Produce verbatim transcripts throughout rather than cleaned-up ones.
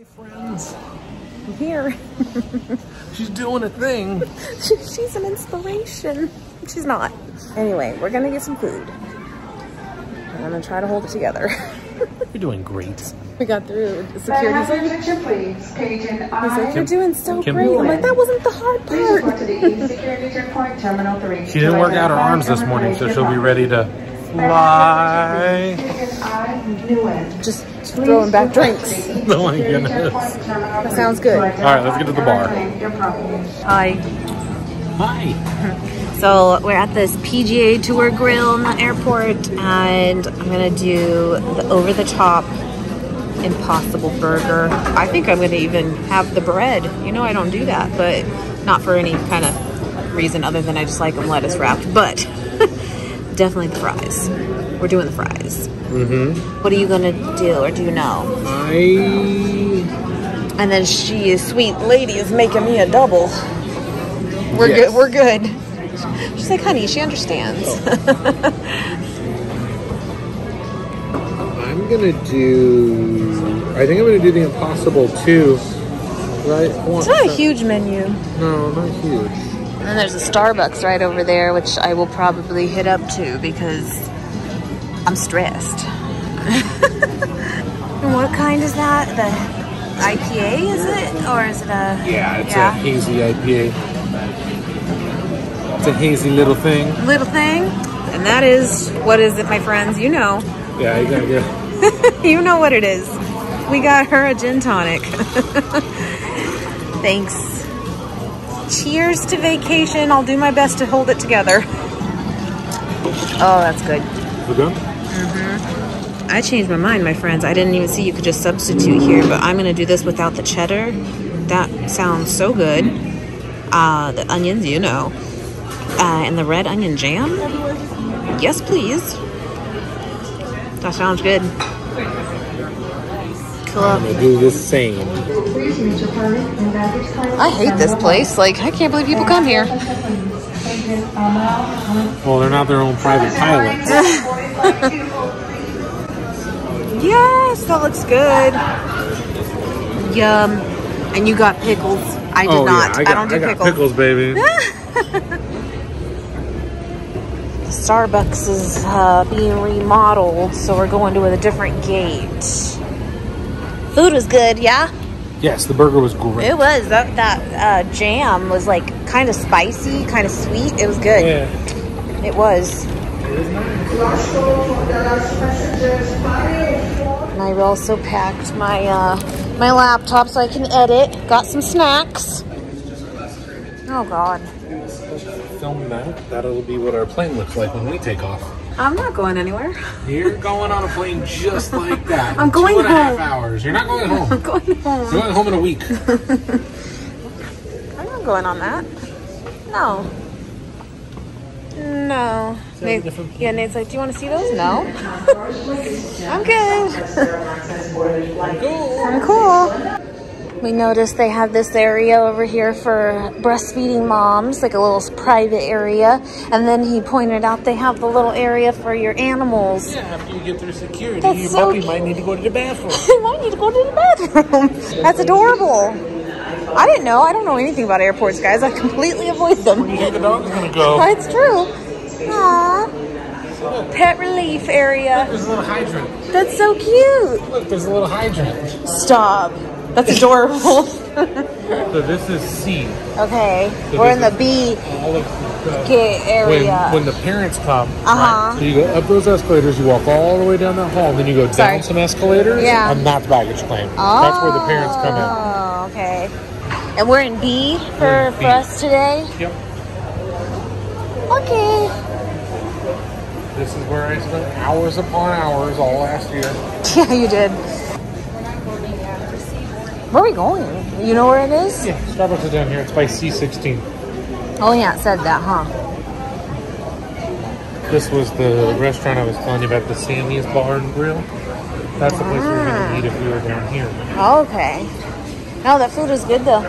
Hi friends. I'm here. She's doing a thing. she, she's an inspiration. She's not. Anyway, we're gonna get some food. And I'm gonna try to hold it together. You're doing great. We got through security. Please, page and I. He's like, you're doing so Kim. great. I'm like, that wasn't the hard part. She didn't work out her arms this morning, so she'll be ready to fly. Just throwing back drinks. Oh my goodness. That sounds good. All right, let's get to the bar. Hi. Hi. So we're at this P G A Tour Grill in the airport, and I'm going to do the over-the-top Impossible Burger. I think I'm going to even have the bread. You know I don't do that, but not for any kind of reason other than I just like them lettuce wrapped, but definitely the fries. We're doing the fries. Mm-hmm. What are you going to do, or do you know? I... And then she, is sweet lady, is making me a double. We're yes. good. We're good. She's like, honey, she understands. Oh. I'm going to do... I think I'm going to do the Impossible too. Right? It's not a huge menu. No, not huge. And then there's a Starbucks right over there, which I will probably hit up to because I'm stressed. And what kind is that? The I P A, is it? Or is it a... Yeah, it's yeah. a hazy I P A. It's a hazy little thing. Little thing? And that is, what is it, my friends? You know. Yeah, you gotta go. You know what it is. We got her a gin tonic. Thanks. Cheers to vacation. I'll do my best to hold it together. Oh, that's good. We're good? Mm-hmm. I changed my mind, my friends. I didn't even see you could just substitute here, but I'm gonna do this without the cheddar. That sounds so good. Uh, the onions, you know. Uh, and the red onion jam? Yes, please. That sounds good. Cool. I'm gonna do the same. I hate this place. Like, I can't believe people come here. Well, they're not their own private pilots. Yes, that looks good. Yum. And you got pickles. I did oh, not. Yeah, I, got, I don't do I got pickles. pickles, baby. Starbucks is uh, being remodeled, so we're going to a different gate. Food was good, yeah? Yes, the burger was great. It was. That, that uh, jam was like kind of spicy, kind of sweet. It was good. Yeah. It was. And I also packed my, uh, my laptop so I can edit. Got some snacks. Oh, God. Film that. That'll be what our plane looks like when we take off. I'm not going anywhere. You're going on a plane just like that. I'm going home. Two and a half hours. You're not going home. I'm going home. You're going home in a week. I'm not going on that. No. No. Nate, yeah, Nate's like, do you want to see those? No. I'm good. I'm cool. I'm cool. We noticed they had this area over here for breastfeeding moms, like a little private area. And then he pointed out they have the little area for your animals. Yeah, after you get through security, That's your so puppy cute. might need to go to the bathroom. He might need to go to the bathroom. That's adorable. I didn't know. I don't know anything about airports, guys. I completely avoid them. Where do you think the dog's going to go? It's true. Aww. Look. Pet relief area. Look, there's a little hydrant. That's so cute. Look, there's a little hydrant. Stop. That's adorable. So this is C. Okay, so we're in the B the, area. When, when the parents come, uh-huh. right, so you go up those escalators, you walk all the way down that hall, then you go Sorry. down some escalators, yeah. and that's baggage claim. Oh, that's where the parents come in. Oh, okay. And we're in B for, in B. for us today? Yep. Okay. This is where I spent hours upon hours all last year. Yeah, you did. Where are we going? You know where it is? Yeah, Starbucks is down here. It's by C sixteen. Oh, yeah, it said that, huh? This was the restaurant I was telling you about, the Sammy's Bar and Grill. That's the place ah. we were going to eat if we were down here. Oh, okay. No, that food is good, though.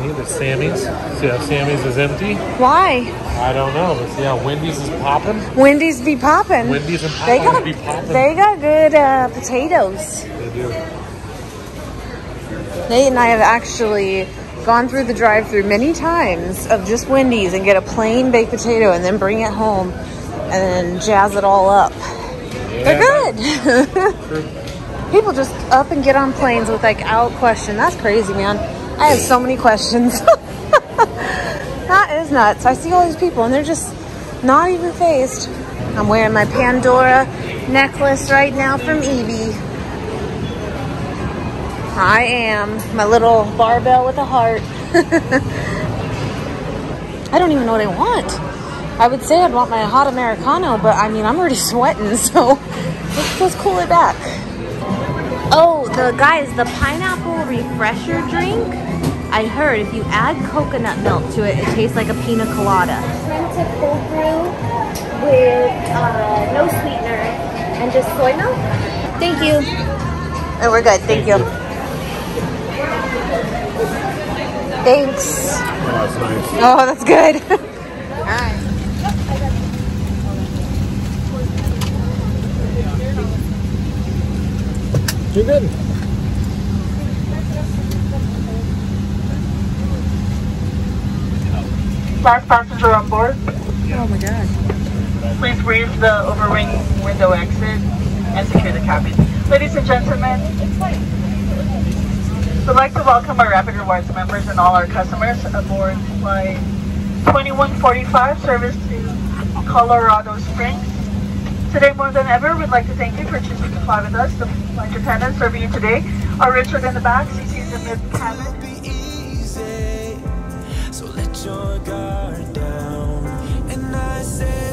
See, the Sammy's. See how Sammy's is empty? Why? I don't know, but see how Wendy's is popping? Wendy's be popping. Wendy's and Popeyes be popping. They got good uh, potatoes. They do. Nate and I have actually gone through the drive-thru many times of just Wendy's and get a plain baked potato and then bring it home and then jazz it all up. Yeah. They're good. People just up and get on planes with like out question. That's crazy, man. I have so many questions. That is nuts. I see all these people and they're just not even phased. I'm wearing my Pandora necklace right now from Evie. I am. My little barbell with a heart. I don't even know what I want. I would say I'd want my hot Americano, but I mean, I'm already sweating, so let's, let's cool it back. Oh, the guys, the pineapple refresher drink, I heard if you add coconut milk to it, it tastes like a pina colada. Fermented cold brew with uh, no sweetener and just soy milk. Thank you. Oh, we're good. Thank you. Thanks. Oh, that's good. All right. You're good. Last passenger on board. Oh my God. Please reach the overwing window exit and secure the cabin. Ladies and gentlemen, we'd like to welcome our Rapid Rewards members and all our customers aboard Flight twenty-one forty-five, service to Colorado Springs. Today, more than ever, we'd like to thank you for choosing to fly with us. The flight attendants serving you today are Richard in the back, C C's in the cabin. So let your guard down, and I say.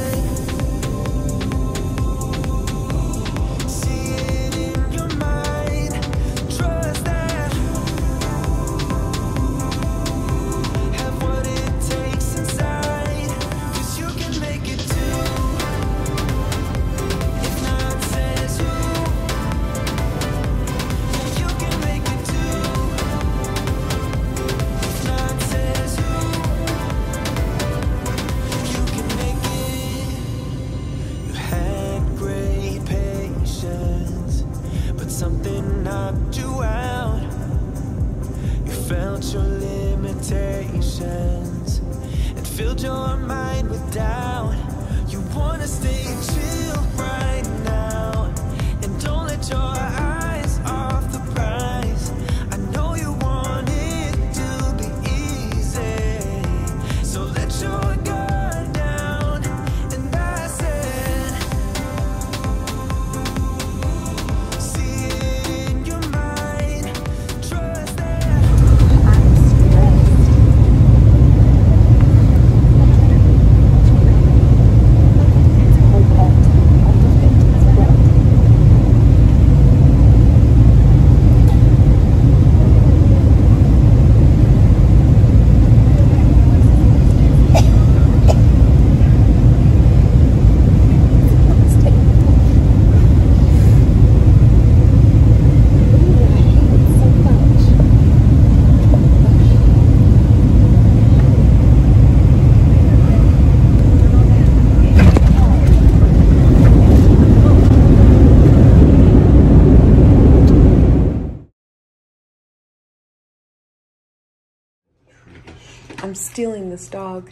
I'm stealing this dog.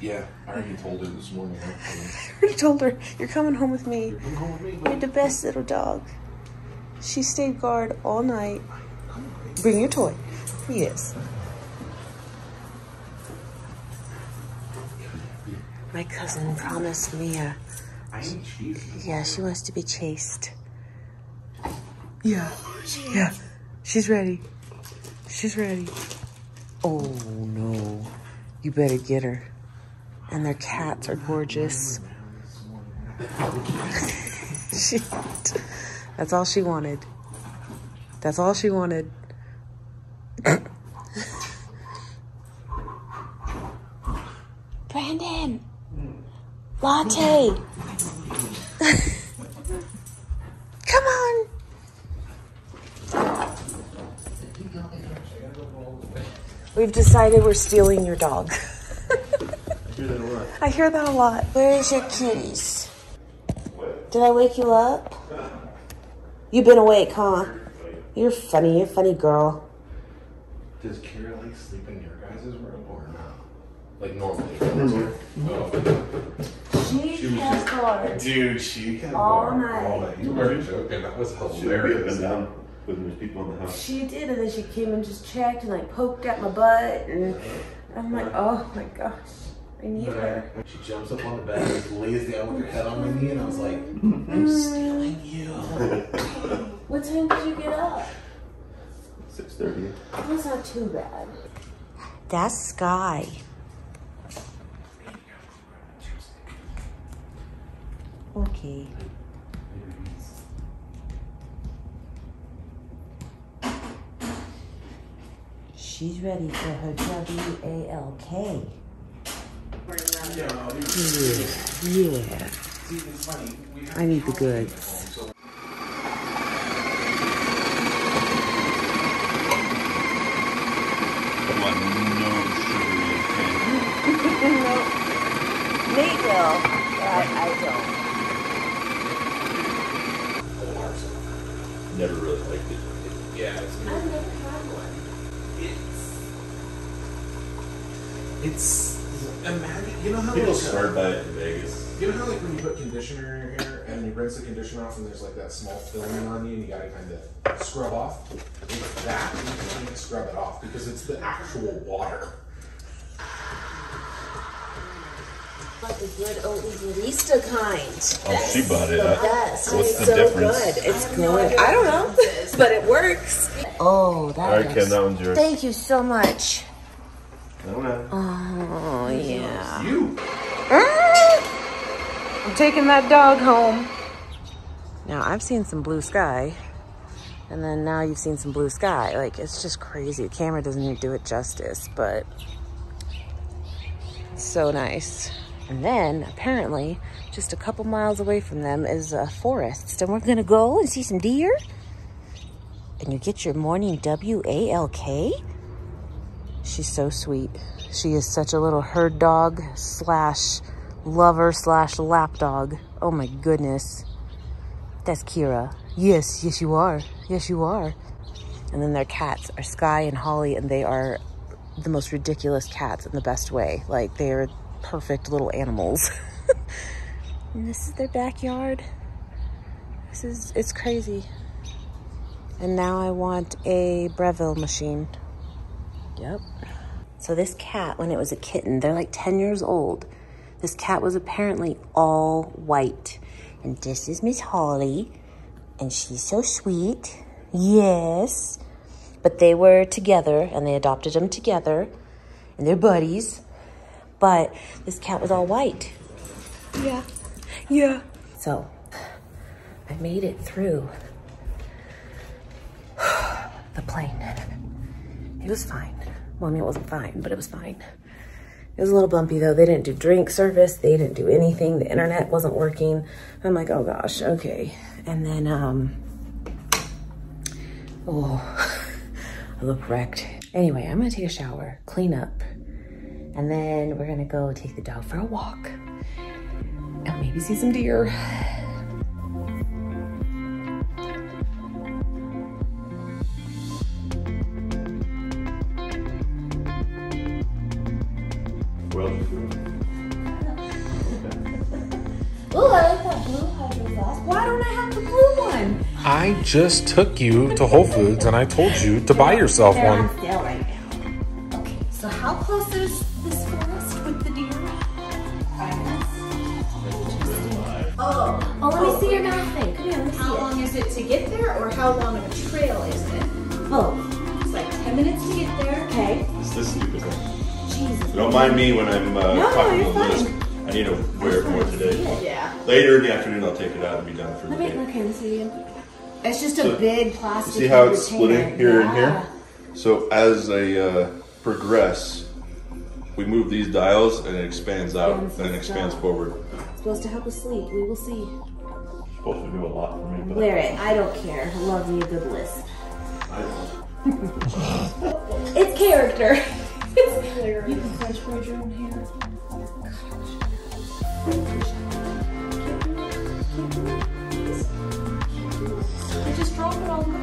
Yeah, I already told her this morning. I already told her, you're coming home with me. You're coming home with me, buddy. You're the best little dog. She stayed guard all night. Bring your toy. Yes. My cousin promised me a... I need cheese. Yeah, she wants to be chased. Yeah. Yeah. She's ready. She's ready. Oh no, you better get her. And their cats are gorgeous. she, that's all she wanted. That's all she wanted. Brandon, latte. Come on. We've decided we're stealing your dog. I hear that a lot. I hear that a lot. Where is your kitties? Did I wake you up? You've been awake, huh? You're funny. You're a funny girl. Does Kira like sleep in your guys' room or not? Like normally. Normally. Oh. She, she has bored. Dude, she has all night. All night. You were joking. That was hilarious. When there's people in the house. She did, and then she came and just checked and like poked at my butt, and I'm like, oh my gosh, I need her. She jumps up on the bed, just lays down with her head on my knee, and I was like, I'm stealing you. What time did you get up? six thirty. That's not too bad. That's Sky. Okay. She's ready for her W A L K. Yeah, yeah. I need the goods. Nate will, but I don't. Never really liked it. Yeah, it's new. I've never had one. It's, imagine, you know how people like, swear by it in Vegas. You know how like when you put conditioner in your hair and you rinse the conditioner off and there's like that small filling on you and you gotta kind of scrub off? It's that, and you can't scrub it off because it's the actual water. But the good old barista kind. Oh, she bought it up. Yes. What's the so difference? Good. It's I good. I don't know, but it works. Oh, that All right, Ken, that one's yours. Thank you so much. I don't know. Oh, yeah. You. I'm taking that dog home. Now, I've seen some blue sky, and then now you've seen some blue sky. Like, it's just crazy. The camera doesn't even do it justice, but it's so nice. And then, apparently, just a couple miles away from them is a forest, and we're going to go and see some deer, and you get your morning W A L K. She's so sweet. She is such a little herd dog slash lover slash lap dog. Oh my goodness. That's Kira. Yes, yes you are. Yes you are. And then their cats are Sky and Holly, and they are the most ridiculous cats in the best way. Like, they are perfect little animals. And this is their backyard. This is, it's crazy. And now I want a Breville machine. Yep. So this cat, when it was a kitten, they're like ten years old. This cat was apparently all white. And this is Miss Holly. And she's so sweet. Yes. But they were together and they adopted them together. And they're buddies. But this cat was all white. Yeah. Yeah. So I made it through the plane. It was fine. Well, I mean, it wasn't fine, but it was fine. It was a little bumpy, though. They didn't do drink service. They didn't do anything. The internet wasn't working. I'm like, oh, gosh, okay. And then, um, oh, I look wrecked. Anyway, I'm going to take a shower, clean up, and then we're going to go take the dog for a walk and maybe see some deer. I just took you to Whole Foods and I told you to buy yourself They're one. On sale right now. Okay, so how close is this forest with the deer? Oh, oh, oh, let me see your mouth thing. Come here, let me see How it. long is it to get there, or how long of a trail is it? Both. It's like ten minutes to get there. Okay. It's this stupid one. Jesus. Don't mind me when I'm uh, no, talking no, about this. I need to wear it more today. Yeah. Later in the afternoon, I'll take it out and be done for let the me, day. Okay, let me see you. It's just a so, big plastic container. See how it's splitting here yeah. and here? So as I uh, progress, we move these dials and it expands out and, and expands forward. It's supposed to help us sleep. We will see. It's supposed to do a lot for me. But wear it. I don't care. I love me a good list. I don't. It's character. It's clear. You can fudge for your own hair. Gosh. Keep doing it. Keep doing it. Just drop it all over.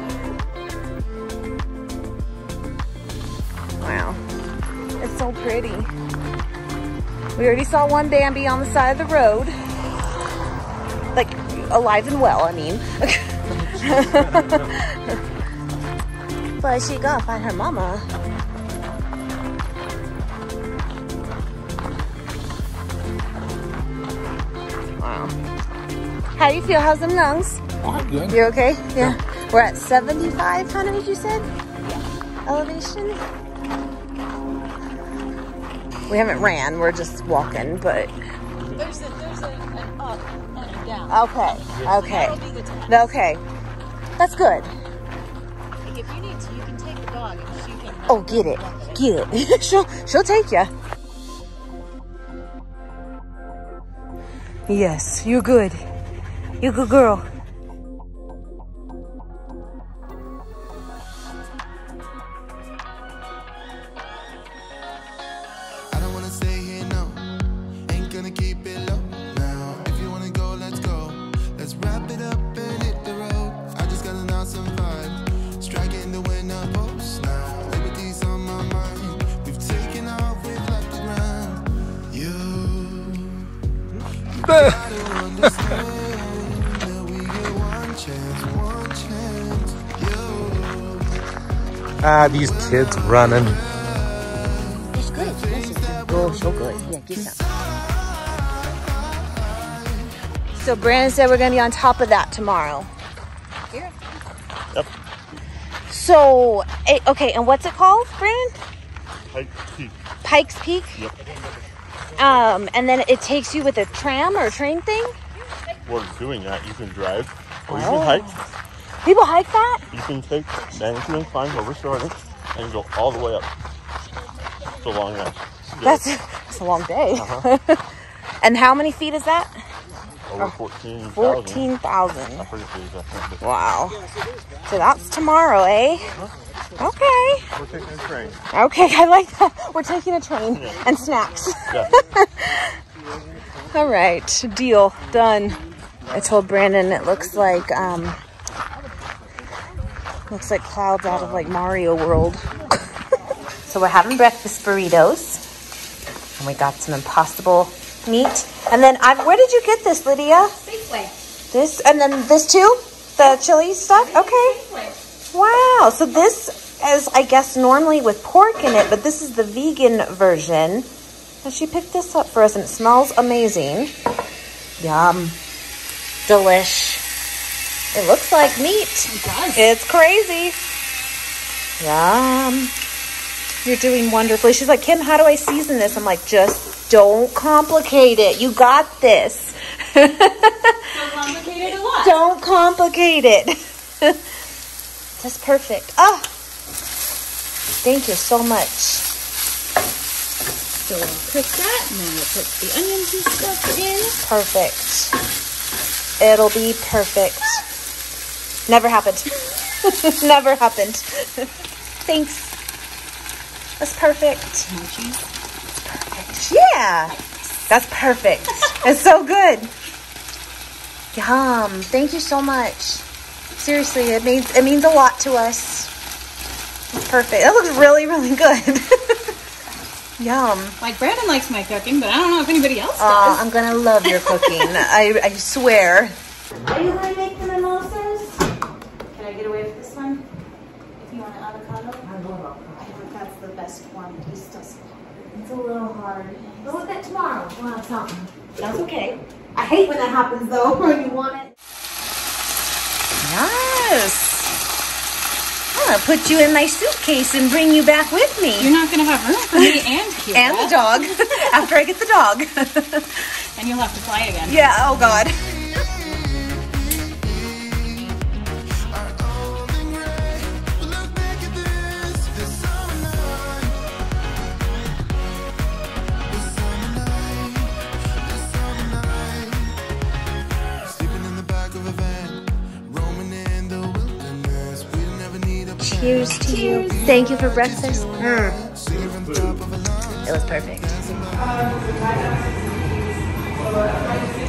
so pretty. We already saw one Bambi on the side of the road. Like, alive and well, I mean. But she gotta find her mama. Wow. How do you feel? How's them lungs? I'm good. You're okay? Yeah. yeah. We're at seventy-five hundred, you said? Yeah. Elevation? We haven't ran. We're just walking, but... There's a, there's a, an up and a down. Okay. Okay. That'll be the test. Okay. That's good. If you need to, you can take the dog and she can... Oh, get it. Get it. she'll, she'll take you. Yes, you're good. You're a good girl. Ah, these kids running. It's good. Oh, so good. Yeah, get some. So Brandon said we're gonna be on top of that tomorrow. Here. Yep. So, okay, and what's it called, Brandon? Pike's Peak. Pike's Peak. Yep. Um, and then it takes you with a tram or a train thing. We're doing that. You can drive or you oh. can hike. People hike that? You can take Manatee and climb over starting and go all the way up. It's a long night. That's, that's a long day. Uh-huh. And how many feet is that? Over fourteen thousand. fourteen thousand. I forget the exact number. Wow. So that's tomorrow, eh? Uh-huh. Okay. We're taking a train. Okay, I like that. We're taking a train yeah. and snacks. Yeah. All right, deal, done. I told Brandon it looks like... Um, Looks like clouds out of like Mario World. So we're having breakfast burritos. And we got some Impossible meat. And then, I've, where did you get this, Lydia? Spaceway. This, and then this too? The chili stuff? Okay. Wow. So this is, I guess, normally with pork in it, but this is the vegan version. And she picked this up for us and it smells amazing. Yum. Delish. It looks like meat. It does. It's crazy. Yum. You're doing wonderfully. She's like, Kim, how do I season this? I'm like, just don't complicate it. You got this. Don't complicate it a lot. Don't complicate it. That's perfect. Oh, thank you so much. So we'll cook that, and then we'll put the onions and stuff in. Perfect. It'll be perfect. Never happened. Never happened. Thanks. That's perfect. It's perfect. Yeah. That's perfect. It's so good. Yum. Thank you so much. Seriously, it means it means a lot to us. It's perfect. It looks really, really good. Yum. Like, Brandon likes my cooking, but I don't know if anybody else does. Oh, I'm going to love your cooking. I, I swear. Are you going to make the mimosas? Can I get away with this one? If you want an avocado? I love avocado. I think that's the best one. It just doesn't. It's a little hard. But we'll get tomorrow. We'll have something. That's okay. I hate when that happens, though, when you want it. Yes. I'm going to put you in my suitcase and bring you back with me. You're not going to have room for me and Kira. And the dog. After I get the dog. And you'll have to fly again. Yeah, oh, God. Cheers to you. Thank you for breakfast. Mm. It was perfect.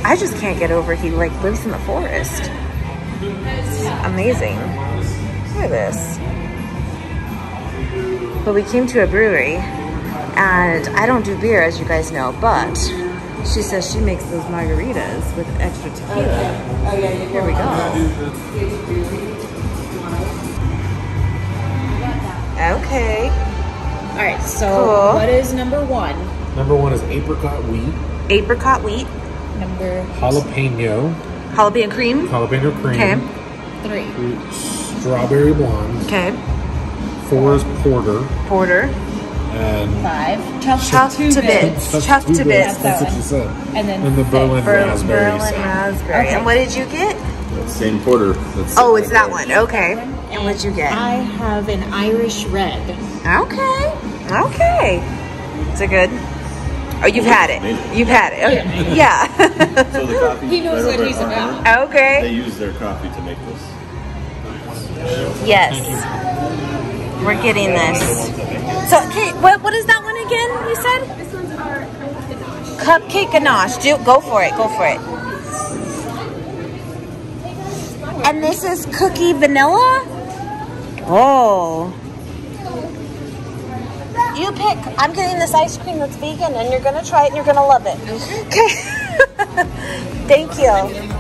I just can't get over he like lives in the forest. It's amazing. Look at this. But we came to a brewery And I don't do beer, as you guys know, but she says she makes those margaritas with extra tequila. Oh, yeah. Oh, yeah, you Here we go. Okay. All right, so cool. What is number one? Number one is apricot wheat. Apricot wheat. Number jalapeno. Jalapeno cream. Jalapeno cream. Okay. Three. Three. Strawberry blonde. Okay. Four is porter. Porter. And five. Chopped Chopped to bits. Chopped, Chopped to bits. bits. That's, That's what you said. And then and the Berlin Ber raspberry. Berlin raspberry. Okay. And what did you get? That same porter. That's oh, it's that one. Okay. And what did you get? I have an Irish red. Okay. Okay. Is it good? Oh, you've had it. You've had it. Okay. Yeah. So the coffee. He knows what he's about. Okay. They use their coffee to make this. Yes. We're getting this. So, okay, what what is that one again? You said. This one's our cupcake ganache. Cupcake ganache. Go for it. Go for it. And this is cookie vanilla. Oh. You pick. I'm getting this ice cream that's vegan, and you're gonna try it, and you're gonna love it. Okay. Thank you.